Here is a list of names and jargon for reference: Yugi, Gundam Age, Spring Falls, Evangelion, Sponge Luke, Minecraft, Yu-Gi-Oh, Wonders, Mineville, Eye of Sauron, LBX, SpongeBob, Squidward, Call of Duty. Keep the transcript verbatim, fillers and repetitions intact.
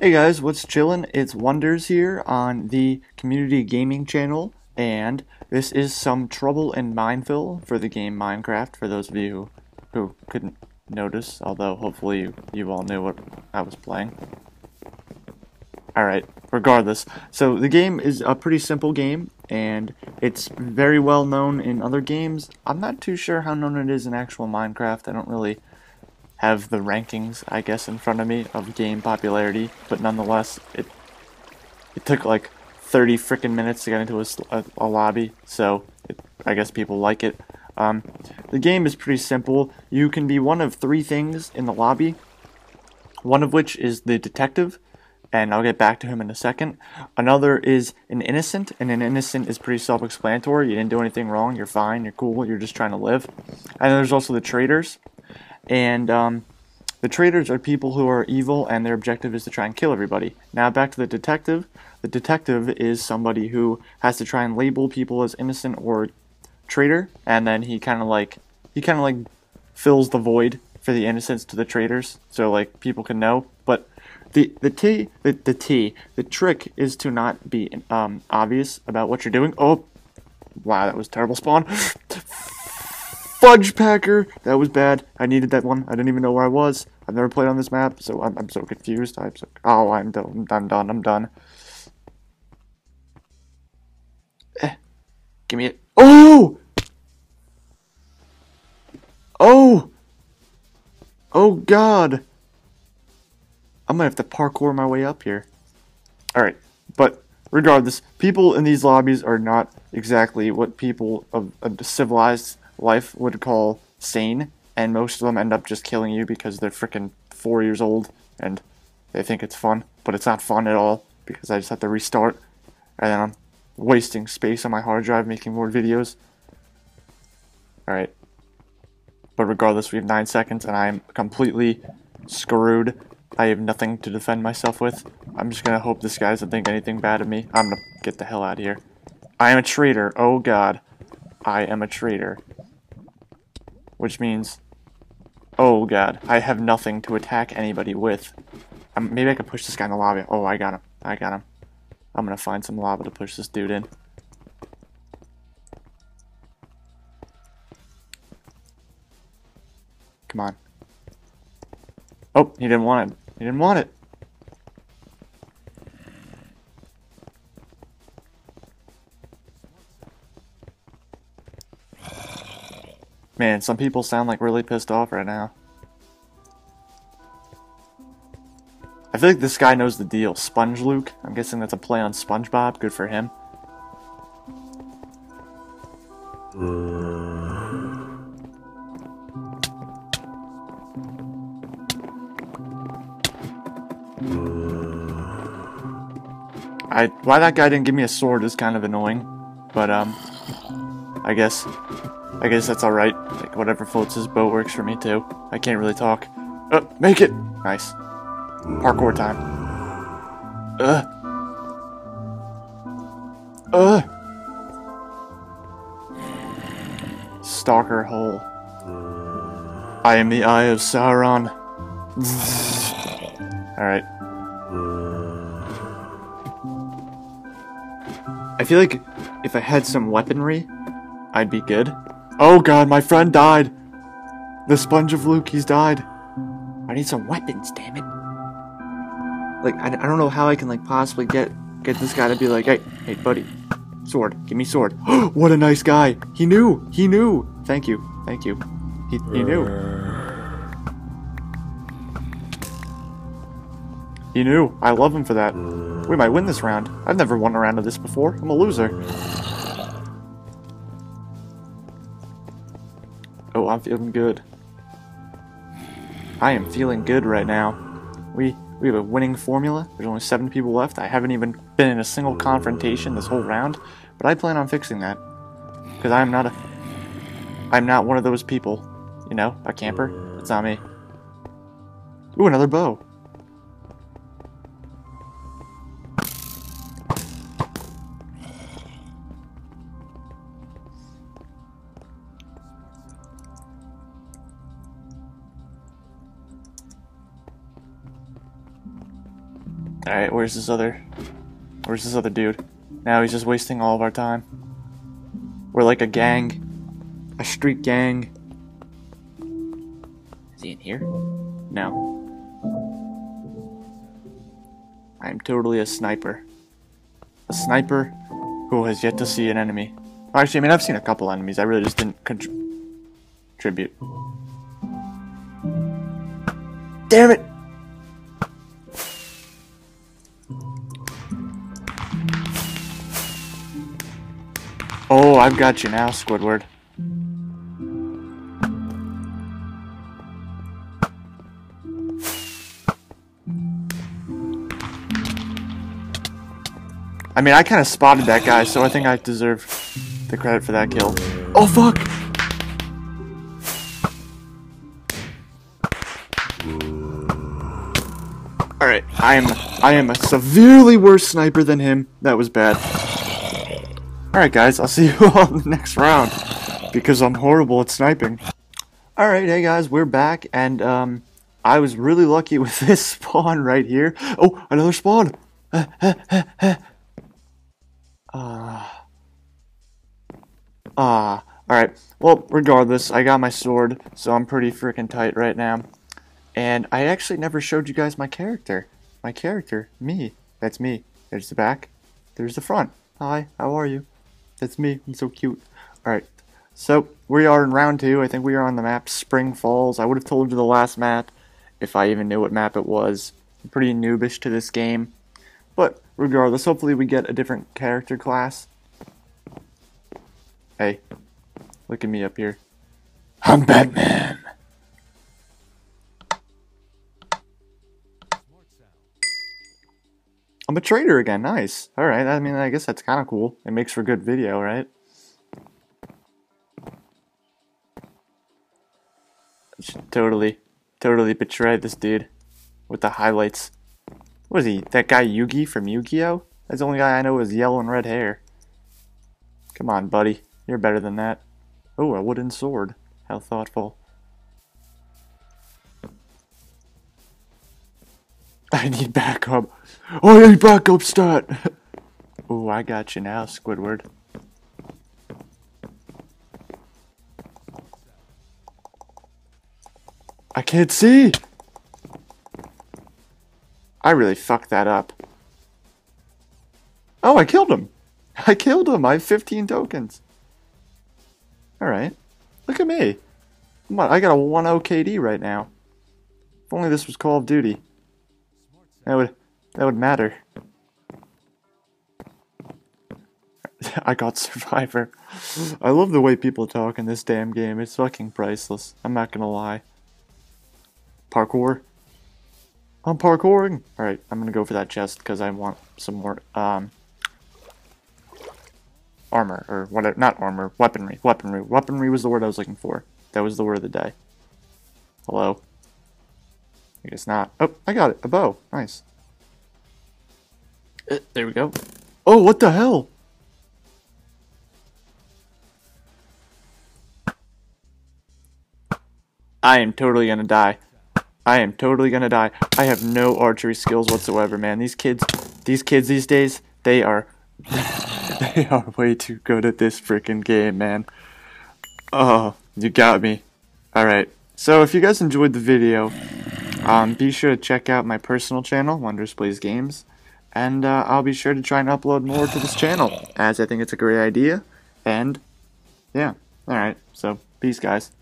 Hey guys, what's chillin'? It's Wonders here on the community gaming channel, and this is some trouble in Mineville for the game Minecraft, for those of you who couldn't notice, although hopefully you, you all knew what I was playing. Alright, regardless, so the game is a pretty simple game, and it's very well known in other games. I'm not too sure how known it is in actual Minecraft. I don't really have the rankings, I guess, in front of me of game popularity, but nonetheless, it it took like thirty frickin' minutes to get into a, a, a lobby, so it, I guess people like it. Um, the game is pretty simple. You can be one of three things in the lobby, one of which is the detective, and I'll get back to him in a second. Another is an innocent, and an innocent is pretty self-explanatory. You didn't do anything wrong, you're fine, you're cool, you're just trying to live. And there's also the traitors, and um, the traitors are people who are evil, and their objective is to try and kill everybody. Now back to the detective. The detective is somebody who has to try and label people as innocent or traitor, and then he kind of like, he kind of like fills the void for the innocents to the traitors, so like people can know, but The the t the, the t the trick is to not be um obvious about what you're doing. Oh, wow, that was terrible spawn. Fudge Packer, that was bad. I needed that one. I didn't even know where I was. I've never played on this map, so I'm I'm so confused. I'm so oh I'm done. I'm done. I'm done. Eh, give me it. Oh, oh, oh God. I'm gonna have to parkour my way up here. Alright, but regardless, people in these lobbies are not exactly what people of, of civilized life would call sane, and most of them end up just killing you because they're freaking four years old and they think it's fun, but it's not fun at all because I just have to restart and then I'm wasting space on my hard drive making more videos. Alright, but regardless, we have nine seconds and I'm completely screwed. I have nothing to defend myself with. I'm just gonna hope this guy doesn't think anything bad of me. I'm gonna get the hell out of here. I am a traitor. Oh God. I am a traitor. Which means... oh God. I have nothing to attack anybody with. Um, maybe I can push this guy in the lava. Oh, I got him. I got him. I'm gonna find some lava to push this dude in. Come on. Oh, he didn't want it. He didn't want it. Man, some people sound like really pissed off right now. I feel like this guy knows the deal. Sponge Luke. I'm guessing that's a play on SpongeBob. Good for him. I, why that guy didn't give me a sword is kind of annoying, but um, I guess, I guess that's alright. Like, whatever floats his boat works for me too. I can't really talk. Uh, make it! Nice. Parkour time. Ugh. Ugh. Stalker hole. I am the Eye of Sauron. Alright. I feel like if I had some weaponry, I'd be good. Oh God, my friend died! The Sponge of Luke, he's died. I need some weapons, damn it. Like, I, I don't know how I can, like, possibly get get this guy to be like, hey, hey, buddy, sword, give me sword. What a nice guy! He knew! He knew! Thank you, thank you. He, he knew. He knew. I love him for that. We might win this round. I've never won a round of this before. I'm a loser. Oh, I'm feeling good. I am feeling good right now. We we have a winning formula. There's only seven people left. I haven't even been in a single confrontation this whole round, but I plan on fixing that. Because I'm not a... I'm not one of those people. You know, a camper. It's not me. Ooh, another bow. Alright, where's this other... Where's this other dude? Now he's just wasting all of our time. We're like a gang. A street gang. Is he in here? No. I'm totally a sniper. A sniper who has yet to see an enemy. Actually, I mean, I've seen a couple enemies. I really just didn't contribute. Damn it! Oh, I've got you now, Squidward. I mean, I kind of spotted that guy, so I think I deserve the credit for that kill. Oh, fuck! Alright, I am I am a severely worse sniper than him. That was bad. Alright guys, I'll see you all in the next round, because I'm horrible at sniping. Alright, hey guys, we're back, and um, I was really lucky with this spawn right here. Oh, another spawn! Uh, uh, uh, uh. uh, uh. Alright, well, regardless, I got my sword, so I'm pretty freaking tight right now. And I actually never showed you guys my character. My character, me. That's me. There's the back, there's the front. Hi, how are you? That's me. I'm so cute. Alright, so we are in round two. I think we are on the map Spring Falls. I would have told you the last map if I even knew what map it was. I'm pretty noobish to this game. But regardless, hopefully we get a different character class. Hey, look at me up here. I'm Batman! I'm a trader again, nice. Alright, I mean, I guess that's kind of cool. It makes for good video, right? I should totally, totally betray this dude with the highlights. What is he, that guy Yugi from Yu-Gi-Oh? That's the only guy I know with yellow and red hair. Come on, buddy. You're better than that. Oh, a wooden sword. How thoughtful. I need backup. Oh, I need backup stat! Oh, I got you now, Squidward. I can't see! I really fucked that up. Oh, I killed him! I killed him! I have fifteen tokens. Alright. Look at me. Come on, I got a one oh K D right now. If only this was Call of Duty. That would, that would matter. I got Survivor. I love the way people talk in this damn game. It's fucking priceless. I'm not gonna lie. Parkour. I'm parkouring. Alright, I'm gonna go for that chest because I want some more, um... armor, or whatever. Not armor. Weaponry. Weaponry. Weaponry was the word I was looking for. That was the word of the day. Hello? I guess not. Oh, I got it. A bow. Nice. Uh, there we go. Oh, what the hell? I am totally gonna die. I am totally gonna die. I have no archery skills whatsoever, man. These kids, these kids these days, they are, they are way too good at this freaking game, man. Oh, you got me. Alright, so if you guys enjoyed the video, Um, be sure to check out my personal channel, wonders plays games, and uh, I'll be sure to try and upload more to this channel, as I think it's a great idea, and yeah, alright, so peace guys.